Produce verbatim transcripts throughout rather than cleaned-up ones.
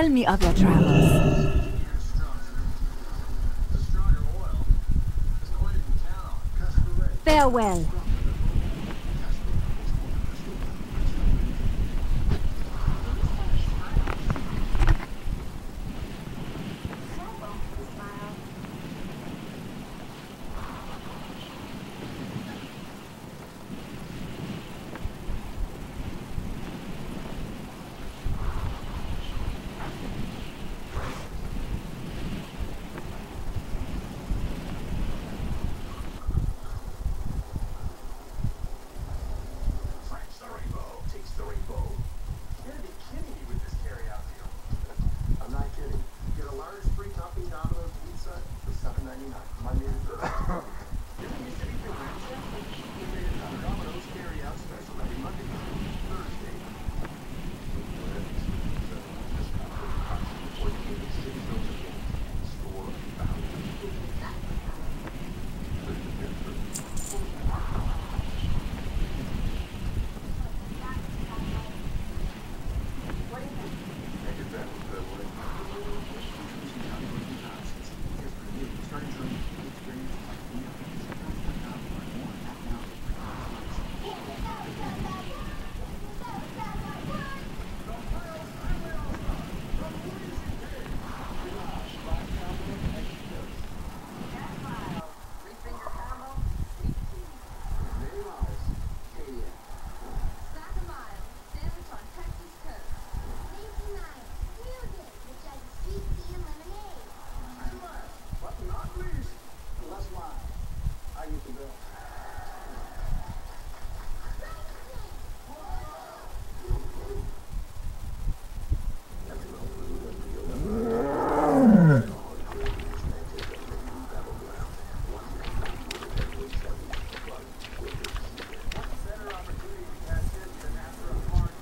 Tell me of your travels. Farewell.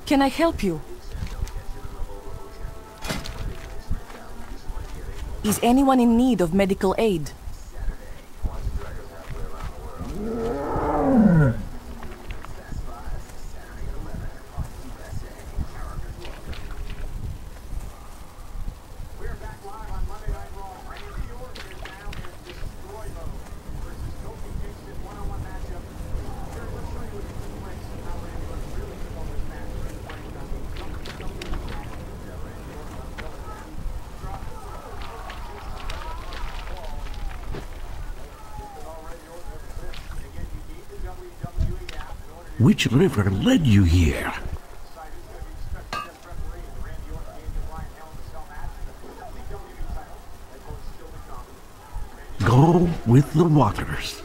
Can I help you? Is anyone in need of medical aid? Which river led you here? Go with the waters.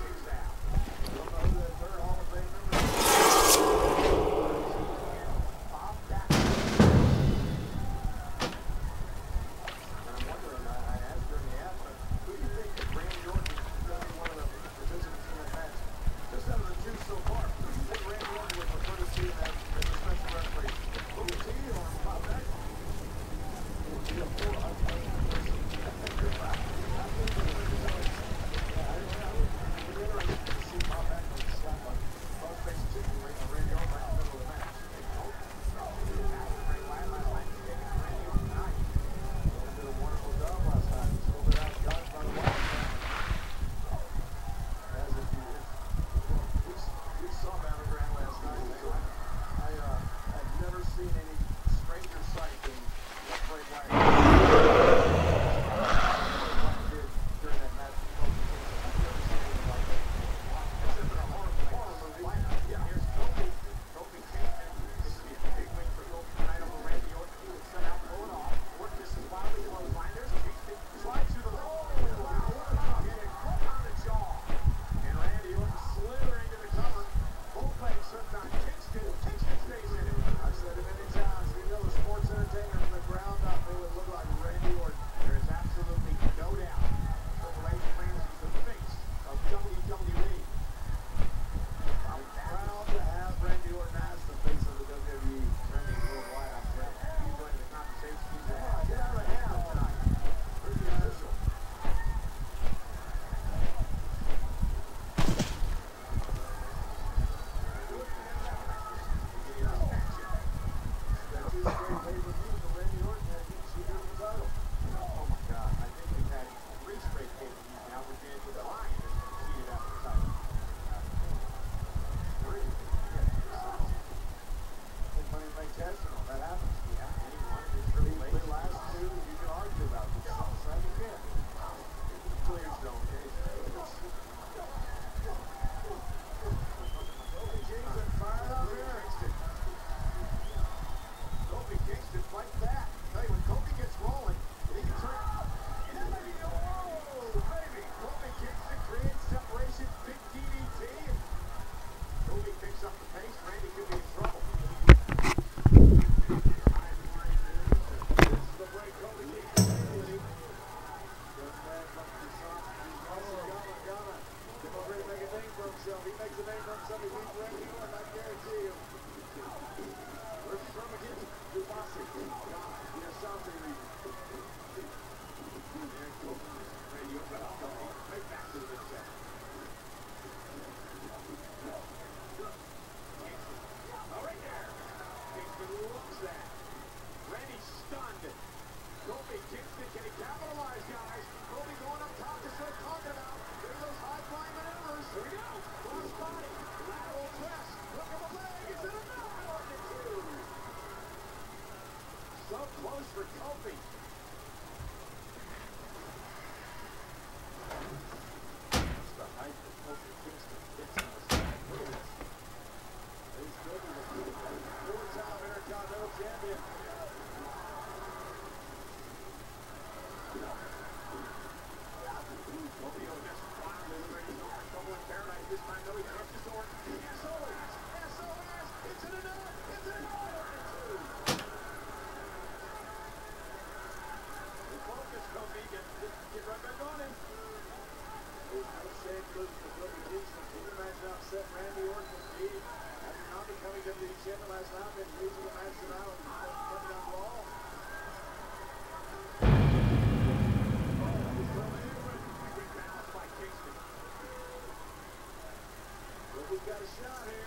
for coffee. It's the height of culture Kingston gets on the side. Look at this. They struggle with the four-time Americano champion. Romeo just finally liberated Orton. Trouble in paradise this time, though. He catches Orton. Yes, oh, yes, yes, oh, yes. It's an another. It's an another. Kofi get, get, get right back on him. There's no shame for Kofi Kingston. He managed to upset Randy Orton indeed. After not becoming W W E champion last night, been losing the match tonight and coming down the wall. Oh, he's coming in with a big balance by Kingston. But we've got a shot here.